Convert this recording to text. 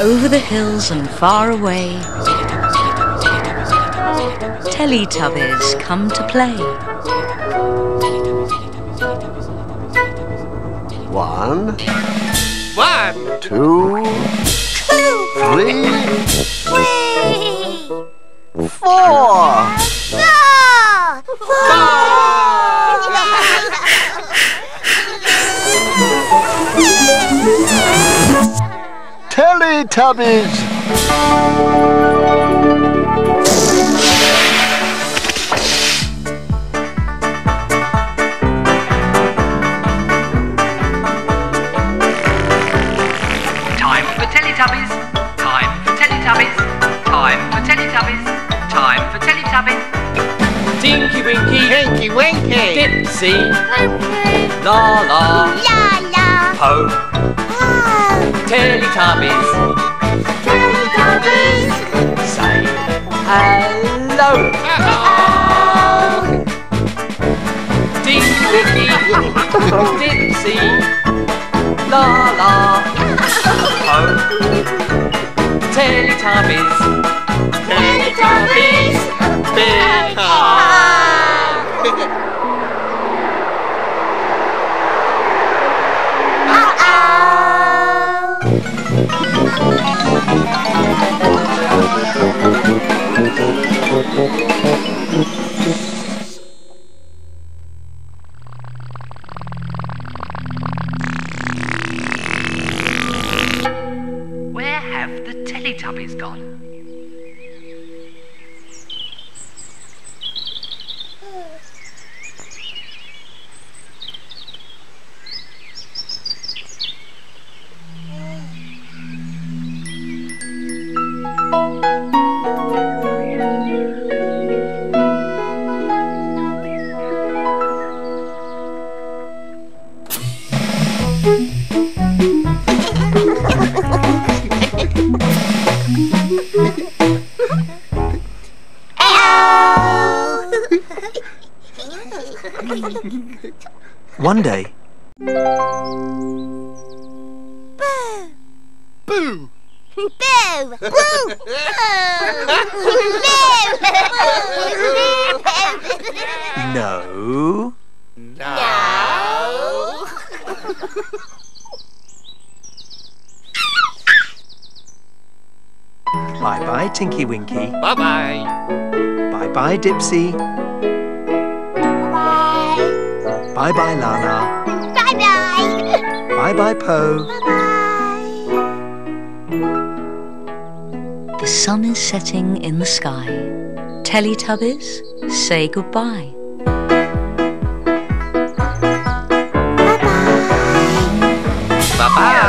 Over the hills and far away, Teletubbies come to play. 1, 2, 3, 4. Teletubbies! Time for Teletubbies! Time for Teletubbies! Time for Teletubbies! Time for Teletubbies! Tinky Winky! Tinky Winky! Dipsy! Laa-Laa! Laa-Laa! Po! Teletubbies! Teletubbies! Say hello! Hello! Tinky Winky! Dipsy! Laa-Laa! Po! Teletubbies! Teletubbies! Big ah! Where have the Teletubbies gone? One day. Boo! Boo! Boo! Boo! Boo! No. No. Bye-bye, Tinky Winky. Bye-bye. Bye-bye, Dipsy. Bye-bye. Bye-bye, Laa-Laa. Bye-bye. Bye-bye, Po. Bye-bye. The sun is setting in the sky. Teletubbies, say goodbye. Bye-bye. Bye-bye. Bye-bye.